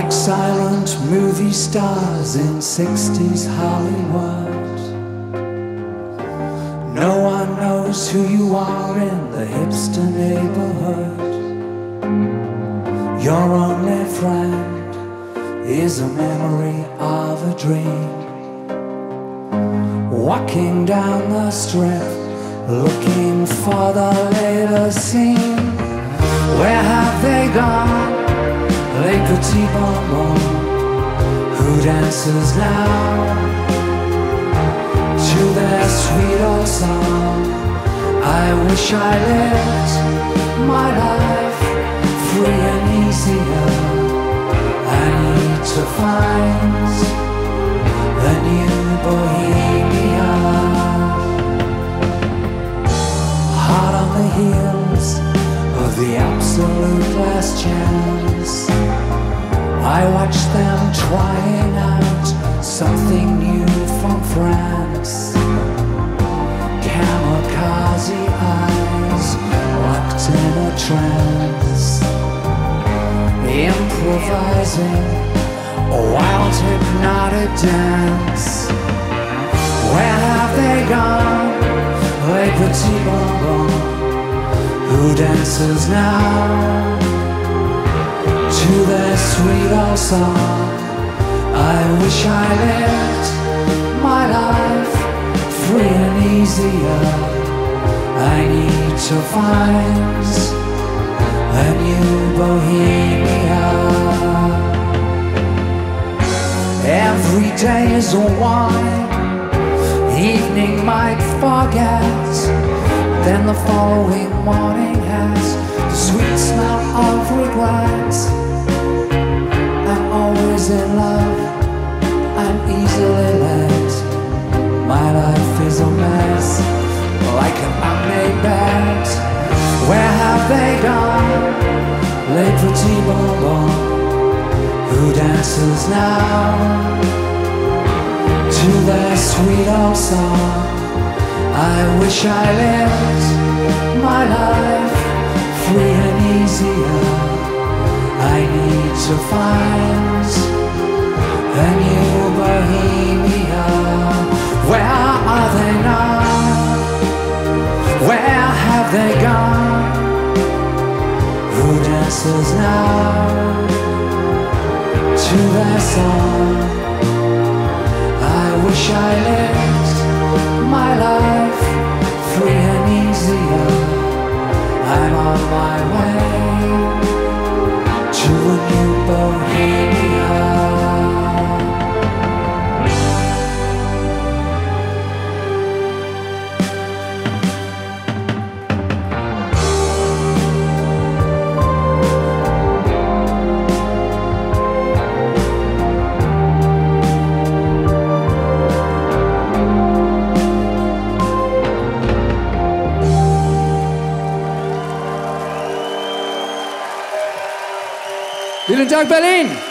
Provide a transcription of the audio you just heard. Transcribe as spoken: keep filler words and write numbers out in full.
like silent movie stars in sixties Hollywood. No one knows who you are in the hipster neighborhood. Your only friend is a memory of a dream. Walking down the strip, looking for the later scene. Where have they gone? Les petits bonbons. Who dances now to their sweet old song? I wish I lived my life free and easier. I need to find the new bohemia. Hot on the heels of the absolute last chance, I watched them trying out something new from France. Kamikaze eyes locked in a trance, improvising a wild hypnotic dance. Where have they gone? Les petits bonbons. Who dances now to their sweet old song? I wish I lived my life free and easier. I need to find a new bohemia. Every day is a wine evening might forget. Then the following morning has the sweet smell of regret. In love, I'm easily led. My life is a mess, like an unmade bed. Where have they gone? Les petits bonbons. Who dances now to their sweet old song? I wish I lived my life free and easier. I need to find a new bohemia. Where are they now? Where have they gone? Who dances now to their song? I wish I lived my life free and easier. I'm on my way to a new bohemia. Vielen Dank, Berlin!